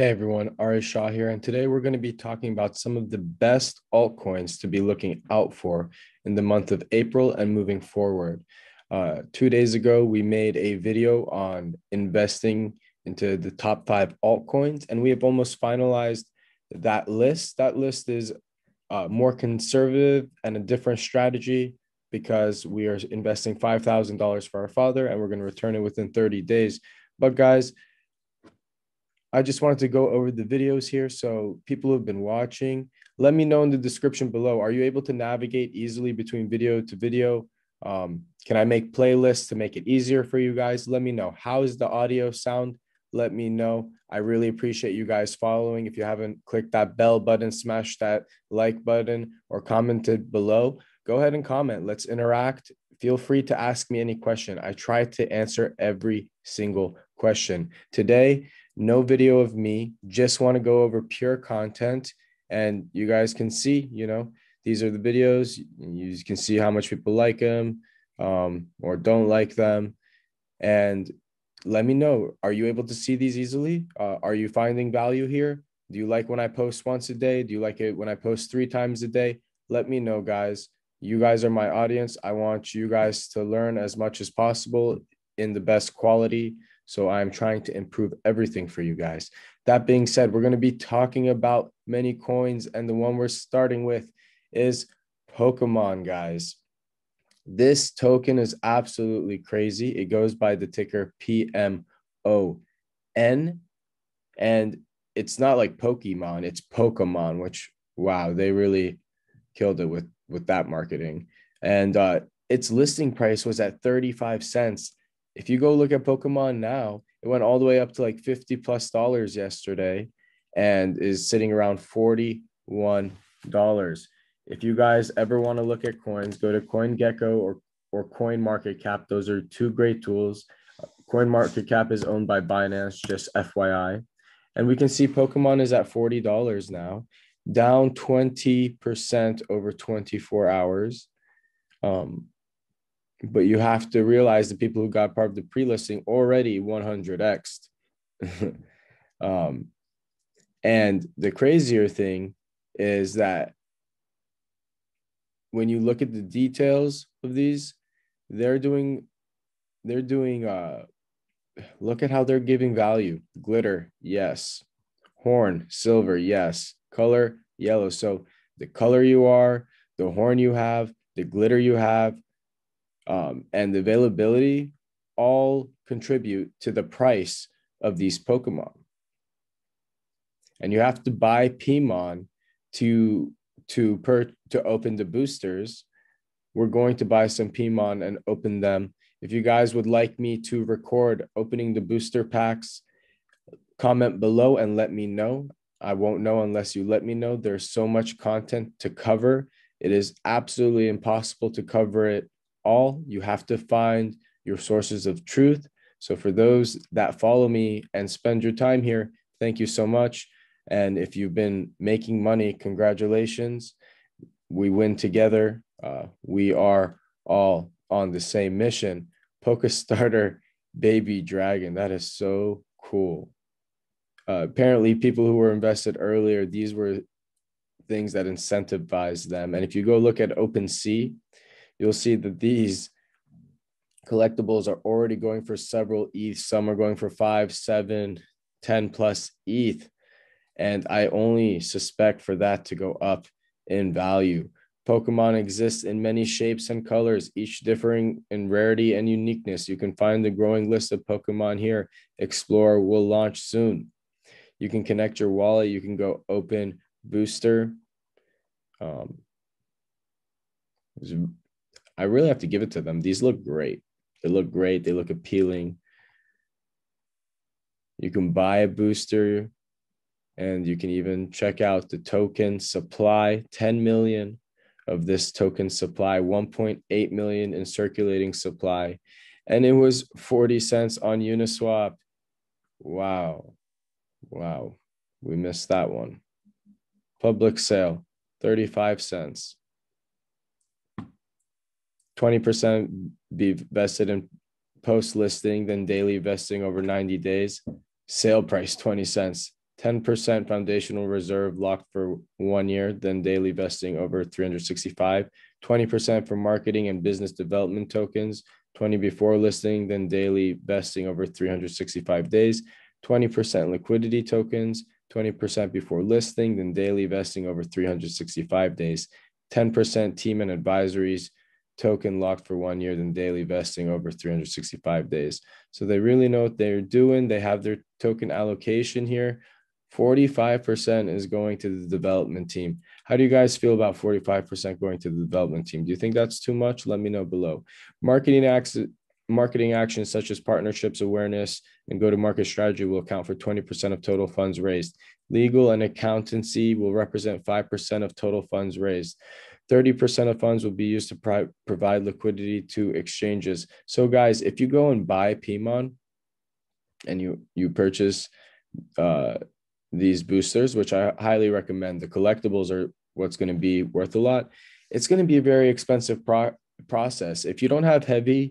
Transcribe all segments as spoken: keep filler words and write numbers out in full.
Hey everyone, Ari Shah here, and today we're going to be talking about some of the best altcoins to be looking out for in the month of April and moving forward. Uh, two days ago, we made a video on investing into the top five altcoins, and we have almost finalized that list. That list is uh, more conservative and a different strategy because we are investing five thousand dollars for our father, and we're going to return it within thirty days. But guys, I just wanted to go over the videos here. So people who've been watching, let me know in the description below. Are you able to navigate easily between video to video? Um, can I make playlists to make it easier for you guys? Let me know. How is the audio sound? Let me know. I really appreciate you guys following. If you haven't clicked that bell button, smash that like button, or commented below, go ahead and comment. Let's interact. Feel free to ask me any question. I try to answer every single question. Today, no video of me, just want to go over pure content, and you guys can see, you know, these are the videos. You can see how much people like them um, or don't like them. And let me know, are you able to see these easily? Uh, are you finding value here? Do you like when I post once a day? Do you like it when I post three times a day? Let me know, guys. You guys are my audience. I want you guys to learn as much as possible in the best quality. So I'm trying to improve everything for you guys. That being said, we're going to be talking about many coins, and the one we're starting with is Polkamon, guys. This token is absolutely crazy. It goes by the ticker P M O N, and it's not like Pokemon, it's Polkamon, which, wow, they really killed it with, with that marketing. And uh, its listing price was at thirty-five cents. If you go look at Polkamon now, it went all the way up to like fifty plus dollars yesterday and is sitting around forty-one dollars. If you guys ever want to look at coins, go to CoinGecko or, or CoinMarketCap. Those are two great tools. CoinMarketCap is owned by Binance, just F Y I. And we can see Polkamon is at forty dollars now, down twenty percent over twenty-four hours. Um, But you have to realize the people who got part of the pre-listing already one hundred X'd. um, and the crazier thing is that when you look at the details of these, they're doing, they're doing, uh, look at how they're giving value. Glitter, yes. Horn, silver, yes. Color, yellow. So the color you are, the horn you have, the glitter you have, Um, and the availability all contribute to the price of these Polkamon. And you have to buy Pmon to to per, to open the boosters. We're going to buy some Pmon and open them. If you guys would like me to record opening the booster packs, comment below and let me know. I won't know unless you let me know. There's so much content to cover. It is absolutely impossible to cover it all. You have to find your sources of truth. So for those that follow me and spend your time here, thank you so much. And if you've been making money, congratulations. We win together. Uh, we are all on the same mission. Pokestarter baby dragon. That is so cool. Uh, apparently people who were invested earlier, these were things that incentivized them. And if you go look at OpenSea, you'll see that these collectibles are already going for several E T H. Some are going for five, seven, ten plus E T H. And I only suspect for that to go up in value. Polkamon exists in many shapes and colors, each differing in rarity and uniqueness. You can find the growing list of Polkamon here. Explorer will launch soon. You can connect your wallet. You can go open booster. Um, I really have to give it to them. These look great. They look great. They look appealing. You can buy a booster, and you can even check out the token supply. ten million of this token supply, one point eight million in circulating supply. And it was forty cents on Uniswap. Wow. Wow. We missed that one. Public sale, thirty-five cents. twenty percent be vested in post-listing, then daily vesting over ninety days. Sale price, twenty cents. ten percent foundational reserve locked for one year, then daily vesting over three hundred sixty-five, twenty percent for marketing and business development tokens, twenty before listing, then daily vesting over three hundred sixty-five days, twenty percent liquidity tokens, twenty percent before listing, then daily vesting over three hundred sixty-five days, ten percent team and advisories token locked for one year, then daily vesting over three hundred sixty-five days. So they really know what they're doing. They have their token allocation here. forty-five percent is going to the development team. How do you guys feel about forty-five percent going to the development team? Do you think that's too much? Let me know below. Marketing acts, marketing actions such as partnerships, awareness, and go-to-market strategy will account for twenty percent of total funds raised. Legal and accountancy will represent five percent of total funds raised. thirty percent of funds will be used to pro provide liquidity to exchanges. So guys, if you go and buy Pmon and you, you purchase uh, these boosters, which I highly recommend, the collectibles are what's going to be worth a lot. It's going to be a very expensive pro process. If you don't have heavy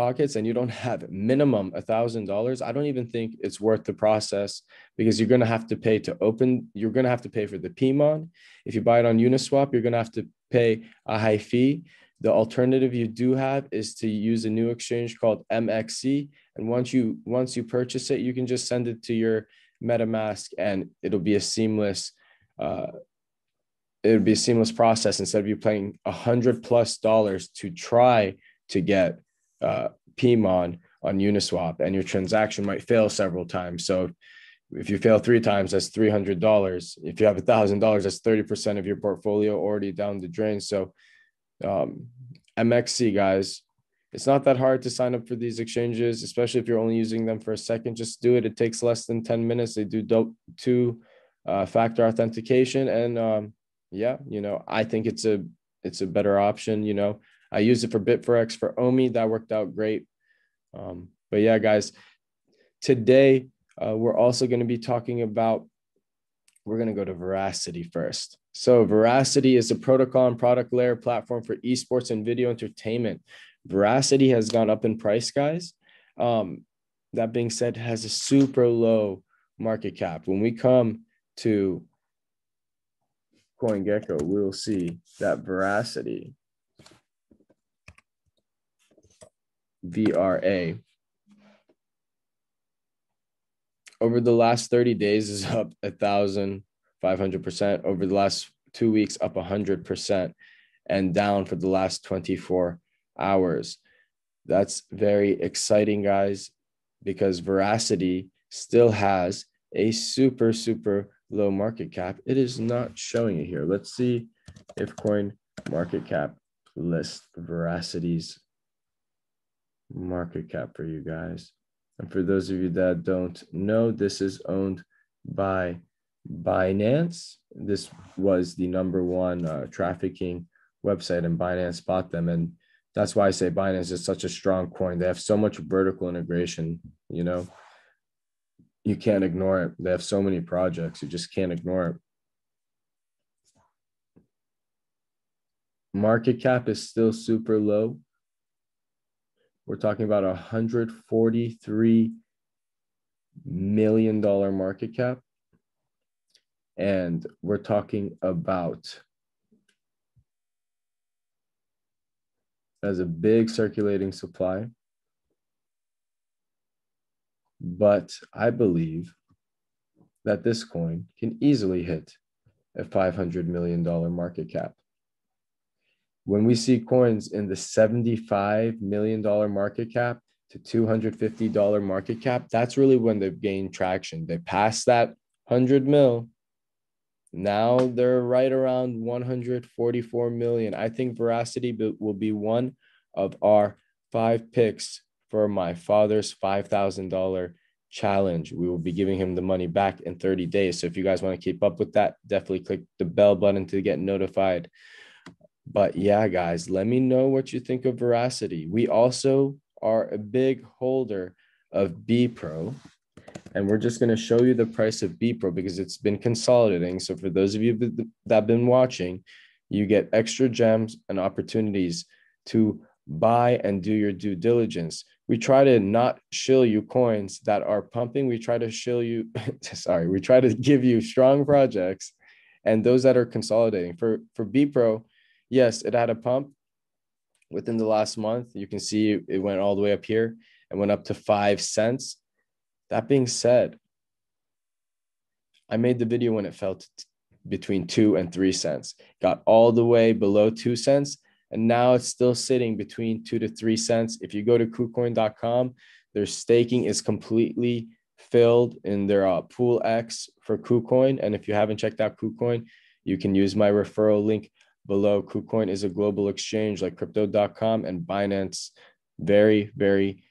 pockets and you don't have minimum a thousand dollars, I don't even think it's worth the process, because you're going to have to pay to open, you're going to have to pay for the Pmon. If you buy it on Uniswap, you're going to have to pay a high fee. The alternative you do have is to use a new exchange called M X C. And once you, once you purchase it, you can just send it to your MetaMask and it'll be a seamless, uh, it would be a seamless process, instead of you paying a hundred plus dollars to try to get uh, Pmon on Uniswap, and your transaction might fail several times. So if you fail three times, that's three hundred dollars. If you have a thousand dollars, that's thirty percent of your portfolio already down the drain. So um, M X C, guys, it's not that hard to sign up for these exchanges, especially if you're only using them for a second. Just do it. It takes less than ten minutes. They do two uh, factor authentication. And um, yeah, you know, I think it's a, it's a better option. You know, I used it for Bitforex, for O M I. That worked out great. Um, but yeah, guys, today, Uh, we're also going to be talking about, we're going to go to Verasity first. So Verasity is a protocol and product layer platform for esports and video entertainment. Verasity has gone up in price, guys. Um, that being said, has a super low market cap. When we come to CoinGecko, we'll see that Verasity, V R A, over the last thirty days is up one thousand five hundred percent, over the last two weeks up one hundred percent, and down for the last twenty-four hours. That's very exciting, guys, because Verasity still has a super, super low market cap. It is not showing it here. Let's see if CoinMarketCap lists Veracity's market cap for you guys. And for those of you that don't know, this is owned by Binance. This was the number one uh, trafficking website, and Binance bought them. And that's why I say Binance is such a strong coin. They have so much vertical integration, you know, you can't ignore it. They have so many projects. You just can't ignore it. Market cap is still super low. We're talking about a one hundred forty-three million dollars market cap. And we're talking about, as a big circulating supply. But I believe that this coin can easily hit a five hundred million dollars market cap. When we see coins in the seventy-five million dollars market cap to two hundred fifty dollars market cap, that's really when they've gained traction. They passed that one hundred mil. Now they're right around one hundred forty-four million. I think Verasity will be one of our five picks for my father's five thousand dollar challenge. We will be giving him the money back in thirty days. So if you guys want to keep up with that, definitely click the bell button to get notified. But yeah, guys, let me know what you think of Verasity. We also are a big holder of B-Pro, and we're just going to show you the price of B-Pro because it's been consolidating. So for those of you that have been watching, you get extra gems and opportunities to buy and do your due diligence. we try to not shill you coins that are pumping. We try to shill you, sorry, we try to give you strong projects and those that are consolidating. For, for B-Pro, yes, it had a pump within the last month. You can see it went all the way up here and went up to five cents. That being said, I made the video when it fell to between two and three cents, got all the way below two cents. And now it's still sitting between two to three cents. If you go to KuCoin dot com, their staking is completely filled in their uh, Pool X for KuCoin. And if you haven't checked out KuCoin, you can use my referral link below. KuCoin is a global exchange like crypto dot com and Binance. Very, very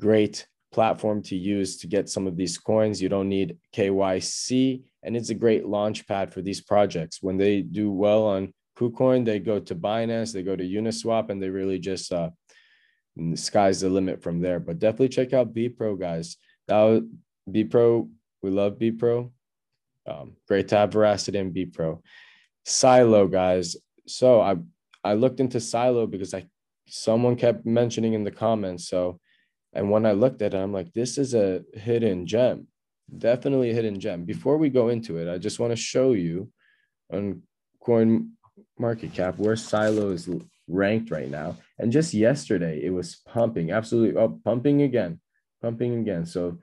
great platform to use to get some of these coins. You don't need K Y C, and it's a great launch pad for these projects. When they do well on KuCoin, they go to Binance, they go to Uniswap, and they really just, uh, the sky's the limit from there. But definitely check out B-Pro, guys. That was B-Pro, we love B-Pro. Um, great to have Verasity and B-Pro. Sylo, guys. So I, I looked into Sylo because I someone kept mentioning in the comments. So, and when I looked at it, I'm like, this is a hidden gem. Definitely a hidden gem. Before we go into it, I just want to show you on Coin Market Cap where Sylo is ranked right now. And just yesterday it was pumping, absolutely up, oh, pumping again, pumping again. So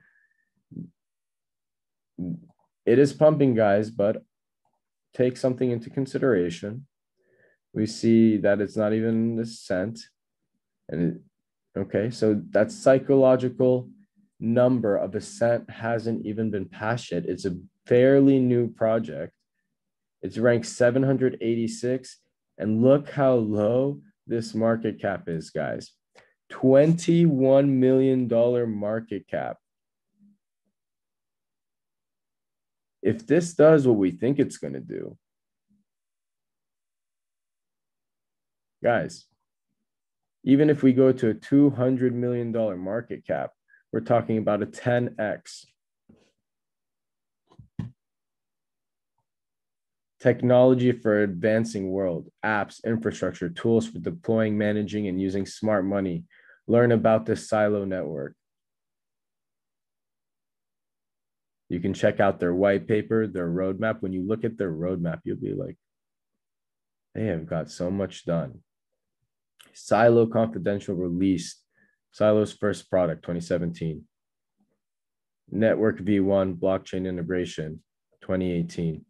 it is pumping, guys, but take something into consideration. We see that it's not even a cent. And it, okay, so that psychological number of a cent hasn't even been passed yet. It's a fairly new project. It's ranked seven hundred eighty-six, and look how low this market cap is, guys. twenty-one million dollars market cap. If this does what we think it's going to do, guys, even if we go to a two hundred million dollars market cap, we're talking about a ten X. Technology for advancing world, apps, infrastructure, tools for deploying, managing, and using smart money. Learn about the Sylo network. You can check out their white paper, their roadmap. When you look at their roadmap, you'll be like, they have got so much done. Sylo Confidential released Sylo's first product, twenty seventeen. Network V one blockchain integration, twenty eighteen.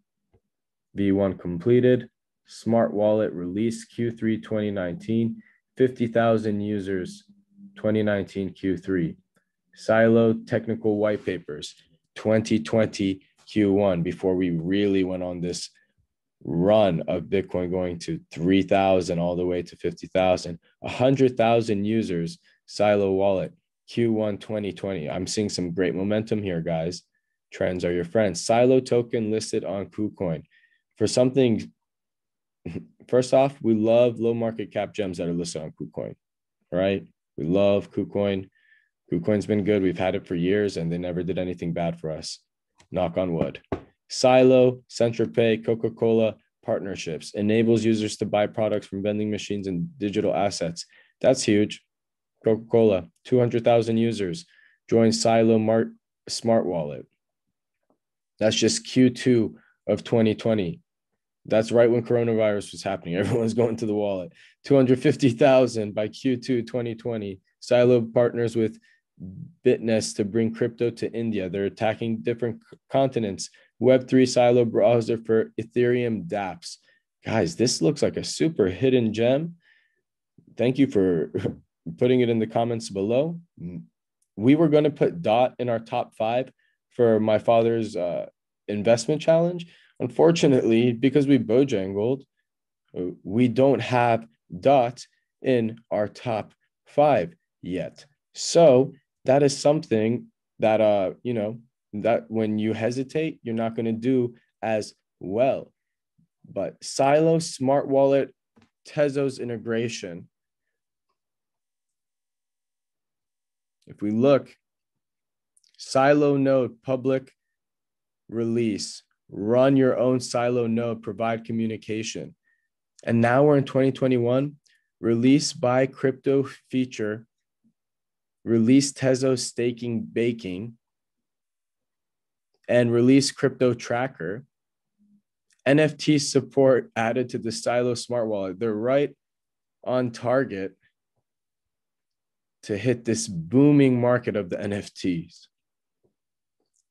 V one completed, smart wallet released Q three twenty nineteen, fifty thousand users twenty nineteen Q three. Sylo technical white papers twenty twenty Q one, before we really went on this run of Bitcoin going to three thousand all the way to fifty thousand, one hundred thousand users, Sylo wallet Q one twenty twenty. I'm seeing some great momentum here, guys. Trends are your friends. Sylo token listed on KuCoin. For something, first off, we love low market cap gems that are listed on KuCoin, right? We love KuCoin. KuCoin's been good. We've had it for years, and they never did anything bad for us. Knock on wood. Sylo, Centropay, Coca-Cola partnerships enables users to buy products from vending machines and digital assets. That's huge. Coca-Cola, two hundred thousand users join Sylo Mart Smart Wallet. That's just Q two of twenty twenty. That's right when coronavirus was happening. Everyone's going to the wallet. two hundred fifty thousand by Q two twenty twenty. Sylo partners with BitNest to bring crypto to India. They're attacking different continents. web three Sylo browser for Ethereum dApps. Guys, this looks like a super hidden gem. Thank you for putting it in the comments below. We were going to put DOT in our top five for my father's uh, investment challenge. Unfortunately, because we bojangled, we don't have DOT in our top five yet. So that is something that, uh, you know, that when you hesitate, you're not going to do as well. But Sylo Smart Wallet, Tezos integration. If we look, Sylo node public release, run your own Sylo node, provide communication. And now we're in twenty twenty-one, release by crypto feature release Tezos staking baking, and release crypto tracker. N F T support added to the Sylo smart wallet. They're right on target to hit this booming market of the N F Ts.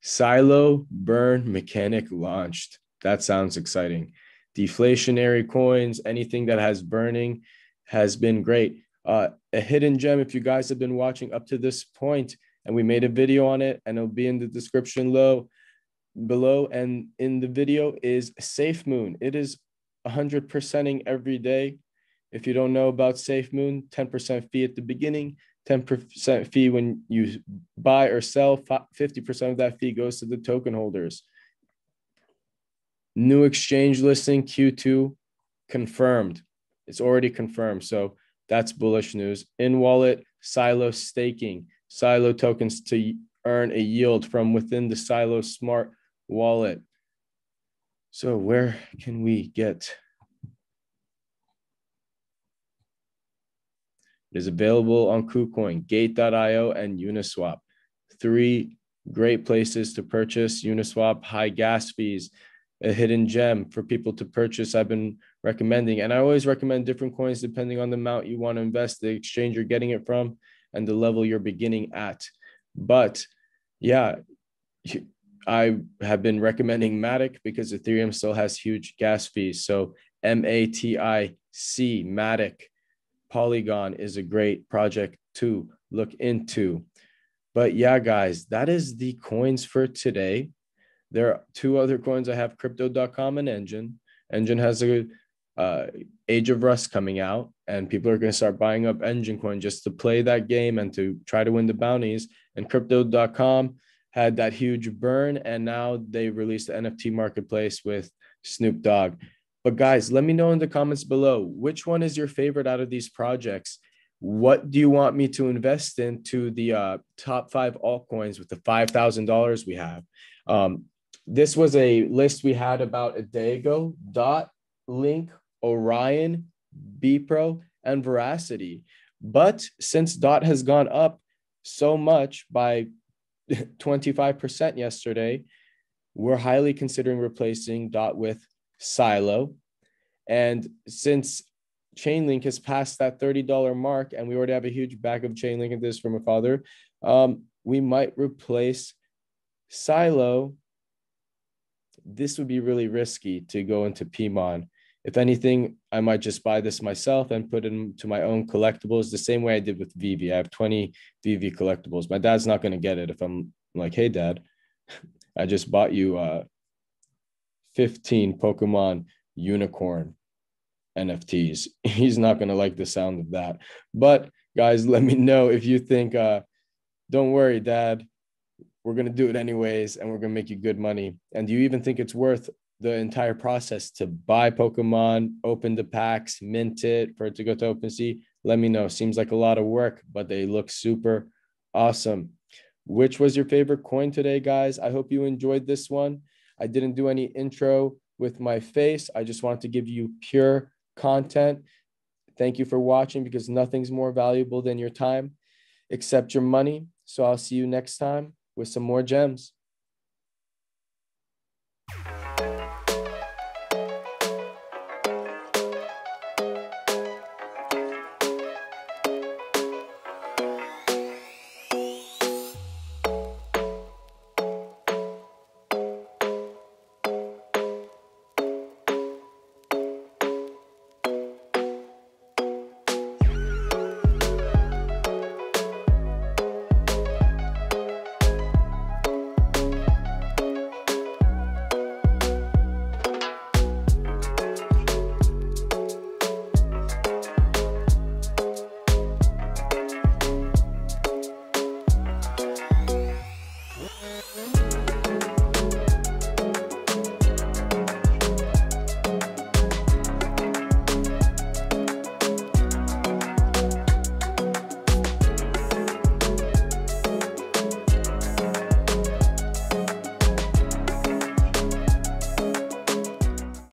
Sylo burn mechanic launched. That sounds exciting. Deflationary coins, anything that has burning has been great. Uh, a hidden gem, if you guys have been watching up to this point, and we made a video on it, and it'll be in the description low, below, and in the video, is SafeMoon. It is one hundred percent-ing every day. If you don't know about SafeMoon, ten percent fee at the beginning, ten percent fee when you buy or sell, fifty percent of that fee goes to the token holders. New exchange listing, Q two, confirmed. It's already confirmed, so that's bullish news. In-wallet, Sylo staking, Sylo tokens to earn a yield from within the Sylo smart wallet. So where can we get? It is available on KuCoin, Gate dot i o, and Uniswap. Three great places to purchase. Uniswap, high gas fees, a hidden gem for people to purchase. I've been recommending, and I always recommend different coins depending on the amount you want to invest, the exchange you're getting it from, and the level you're beginning at. But yeah, I have been recommending Matic because Ethereum still has huge gas fees. So M A T I C, Matic. Polygon is a great project to look into. But yeah, guys, that is the coins for today. There are two other coins I have, crypto dot com and Enjin. Enjin has a uh, Age of Rust coming out, and people are going to start buying up Enjin coin just to play that game and to try to win the bounties. And crypto dot com had that huge burn, and now they released the N F T marketplace with Snoop Dogg. But guys, let me know in the comments below, which one is your favorite out of these projects? What do you want me to invest into the uh, top five altcoins with the five thousand dollars we have? Um, This was a list we had about a day ago. Dot, Link, Orion, B-Pro, and Verasity. But since Dot has gone up so much by twenty-five percent yesterday, we're highly considering replacing Dot with Sylo. And since Chainlink has passed that thirty dollar mark, and we already have a huge bag of Chainlink and this from my father, um, we might replace Sylo. This would be really risky to go into Pmon. If anything, I might just buy this myself and put it into my own collectibles the same way I did with Vivi. I have twenty Vivi collectibles. My dad's not going to get it if I'm like, hey, Dad, I just bought you uh, fifteen Polkamon unicorn N F Ts. He's not going to like the sound of that. But guys, let me know if you think, uh, don't worry, Dad, we're going to do it anyways, and we're going to make you good money. And do you even think it's worth the entire process to buy Pokemon, open the packs, mint it, for it to go to OpenSea? Let me know. Seems like a lot of work, but they look super awesome. Which was your favorite coin today, guys? I hope you enjoyed this one. I didn't do any intro with my face. I just wanted to give you pure content. Thank you for watching, because nothing's more valuable than your time except your money. So I'll see you next time with some more gems.